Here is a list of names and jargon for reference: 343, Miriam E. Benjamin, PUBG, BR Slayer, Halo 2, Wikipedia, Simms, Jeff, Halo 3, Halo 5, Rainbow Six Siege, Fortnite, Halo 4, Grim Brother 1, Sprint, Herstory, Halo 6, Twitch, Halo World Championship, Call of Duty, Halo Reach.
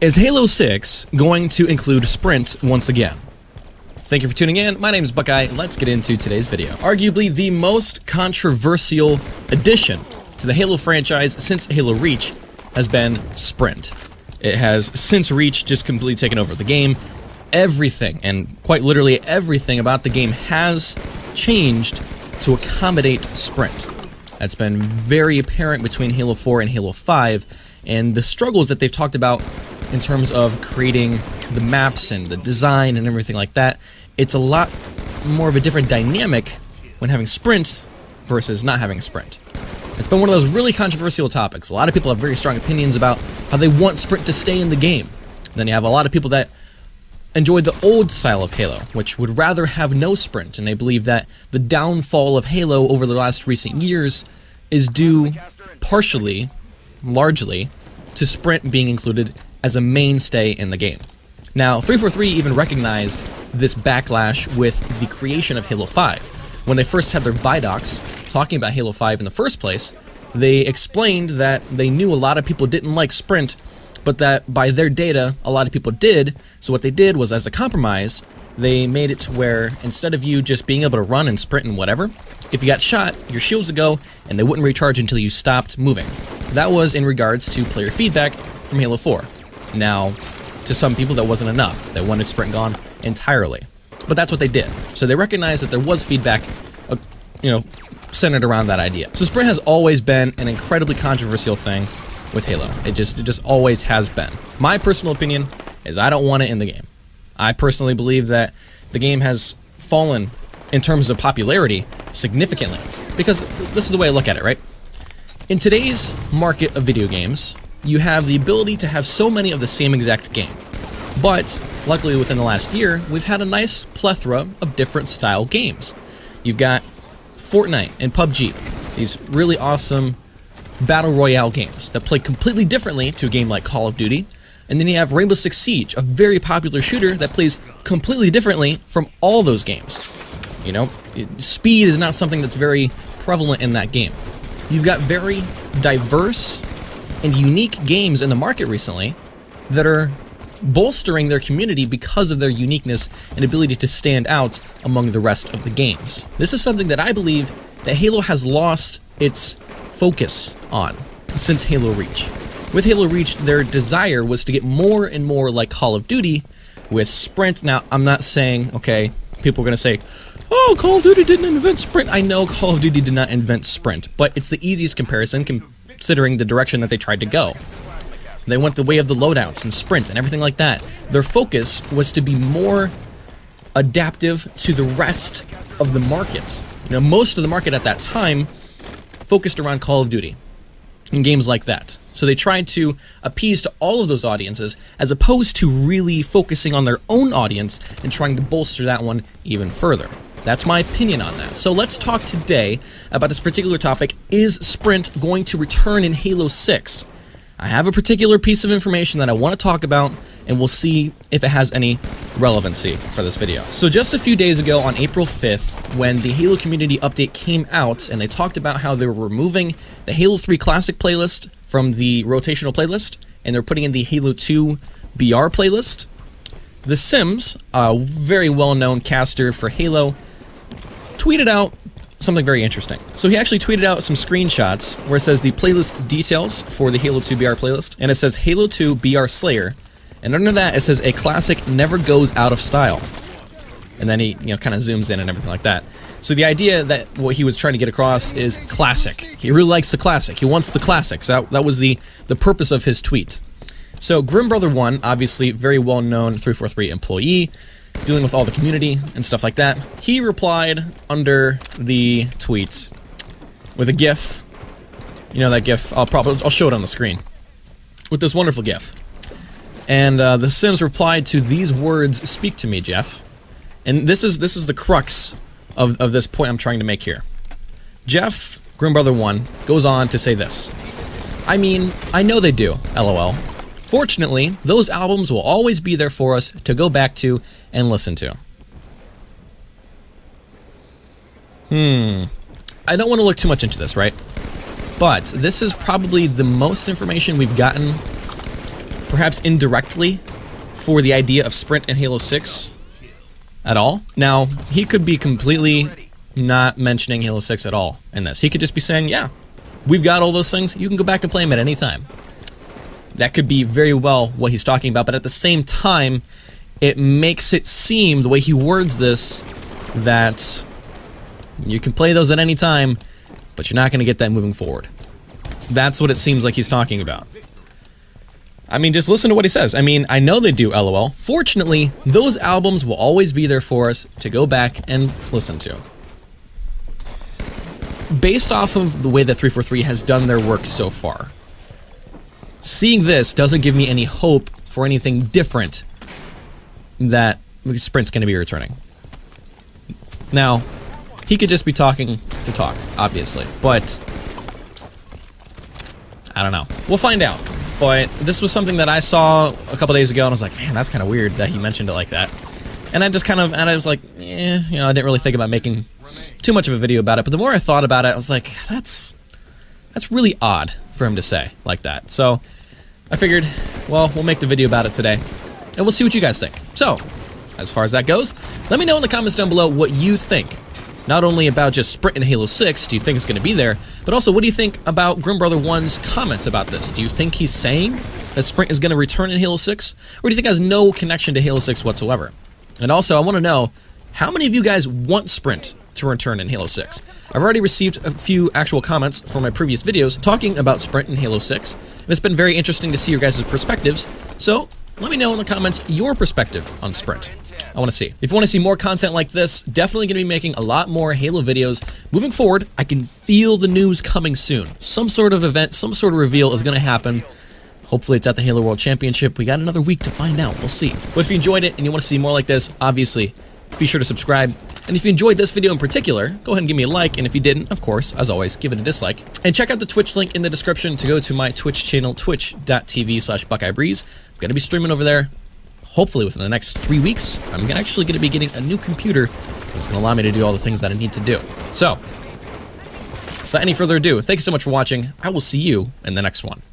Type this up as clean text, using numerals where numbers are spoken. Is Halo 6 going to include Sprint once again? Thank you for tuning in. My name is Buckeye. Let's get into today's video. Arguably the most controversial addition to the Halo franchise since Halo Reach has been Sprint. It has, since Reach, just completely taken over the game. Everything, and quite literally everything about the game has changed to accommodate Sprint. That's been very apparent between Halo 4 and Halo 5, and the struggles that they've talked about in terms of creating the maps and the design and everything like that. It's a lot more of a different dynamic when having Sprint versus not having a Sprint. It's been one of those really controversial topics. A lot of people have very strong opinions about how they want Sprint to stay in the game. Then you have a lot of people that enjoyed the old style of Halo, which would rather have no Sprint, and they believe that the downfall of Halo over the last recent years is due partially, largely, to Sprint being included as a mainstay in the game. Now, 343 even recognized this backlash with the creation of Halo 5. When they first had their Vidocs talking about Halo 5 in the first place, they explained that they knew a lot of people didn't like Sprint, but that by their data, a lot of people did. So what they did was, as a compromise, they made it to where instead of you just being able to run and sprint and whatever, if you got shot, your shields would go and they wouldn't recharge until you stopped moving. That was in regards to player feedback from Halo 4. Now, to some people, that wasn't enough. They wanted Sprint gone entirely. But that's what they did. So they recognized that there was feedback, centered around that idea. So Sprint has always been an incredibly controversial thing with Halo. It just always has been. My personal opinion is I don't want it in the game. I personally believe that the game has fallen in terms of popularity significantly, because this is the way I look at it, right? In today's market of video games, you have the ability to have so many of the same exact game. But luckily within the last year, we've had a nice plethora of different style games. You've got Fortnite and PUBG, these really awesome battle royale games that play completely differently to a game like Call of Duty. And then you have Rainbow Six Siege, a very popular shooter that plays completely differently from all those games. You know, speed is not something that's very prevalent in that game. You've got very diverse and unique games in the market recently that are bolstering their community because of their uniqueness and ability to stand out among the rest of the games. This is something that I believe that Halo has lost its focus on since Halo Reach. With Halo Reach, their desire was to get more and more like Call of Duty with Sprint. Now, I'm not saying, okay, people are going to say, oh, Call of Duty didn't invent Sprint. I know Call of Duty did not invent Sprint, but it's the easiest comparison considering the direction that they tried to go. They went the way of the loadouts and sprints and everything like that. Their focus was to be more adaptive to the rest of the market. You know, most of the market at that time focused around Call of Duty and games like that. So they tried to appease to all of those audiences as opposed to really focusing on their own audience and trying to bolster that one even further. That's my opinion on that. So let's talk today about this particular topic. Is Sprint going to return in Halo 6? I have a particular piece of information that I want to talk about, and we'll see if it has any relevancy for this video. So just a few days ago on April 5th, when the Halo community update came out and they talked about how they were removing the Halo 3 Classic playlist from the rotational playlist, and they're putting in the Halo 2 BR playlist, the Simms, a very well-known caster for Halo, tweeted out something very interesting. So he actually tweeted out some screenshots where it says the playlist details for the Halo 2 BR playlist, and it says Halo 2 BR Slayer, and under that it says a classic never goes out of style. And then he, you know, kind of zooms in and everything like that. So the idea that what he was trying to get across is classic. He really likes the classic. He wants the classics. That was the purpose of his tweet. So Grim Brother 1, obviously very well-known 343 employee, dealing with all the community and stuff like that, he replied under the tweet with a GIF. You know that GIF? I'll show it on the screen with this wonderful GIF. And the Sims replied to these words: "Speak to me, Jeff." And this is the crux of this point I'm trying to make here. Jeff, Grim Brother 1, goes on to say this. I mean, I know they do. LOL. Fortunately, those albums will always be there for us to go back to and listen to. I don't want to look too much into this, right? But this is probably the most information we've gotten perhaps indirectly, for the idea of Sprint in Halo 6 at all. Now, he could be completely not mentioning Halo 6 at all in this. He could just be saying, yeah, we've got all those things. You can go back and play them at any time. That could be very well what he's talking about, but at the same time, it makes it seem, the way he words this, that you can play those at any time, but you're not going to get that moving forward. That's what it seems like he's talking about. I mean, just listen to what he says. I mean, I know they do, LOL. Fortunately, those albums will always be there for us to go back and listen to. Based off of the way that 343 has done their work so far, seeing this doesn't give me any hope for anything different that Sprint's going to be returning. Now, he could just be talking to talk, obviously, but I don't know. We'll find out. But this was something that I saw a couple days ago, and I was like, man, that's kind of weird that he mentioned it like that. And I just kind of, and I was like, eh, you know, I didn't really think about making too much of a video about it. But the more I thought about it, I was like, that's really odd for him to say like that. So I figured, well, we'll make the video about it today, and we'll see what you guys think. So as far as that goes, let me know in the comments down below what you think. Not only about just Sprint in Halo 6, do you think it's going to be there, but also what do you think about Grim Brother 1's comments about this? Do you think he's saying that Sprint is going to return in Halo 6? Or do you think it has no connection to Halo 6 whatsoever? And also, I want to know, how many of you guys want Sprint to return in Halo 6? I've already received a few actual comments from my previous videos talking about Sprint in Halo 6, and it's been very interesting to see your guys' perspectives, so let me know in the comments your perspective on Sprint. I want to see. If you want to see more content like this, definitely going to be making a lot more Halo videos. Moving forward, I can feel the news coming soon. Some sort of event, some sort of reveal is going to happen. Hopefully it's at the Halo World Championship. We got another week to find out. We'll see. But if you enjoyed it and you want to see more like this, obviously, be sure to subscribe. And if you enjoyed this video in particular, go ahead and give me a like. And if you didn't, of course, as always, give it a dislike. And check out the Twitch link in the description to go to my Twitch channel, twitch.tv/BuckeyeBreeze. I'm going to be streaming over there. Hopefully within the next 3 weeks, I'm actually going to be getting a new computer that's going to allow me to do all the things that I need to do. So, without any further ado, thank you so much for watching. I will see you in the next one.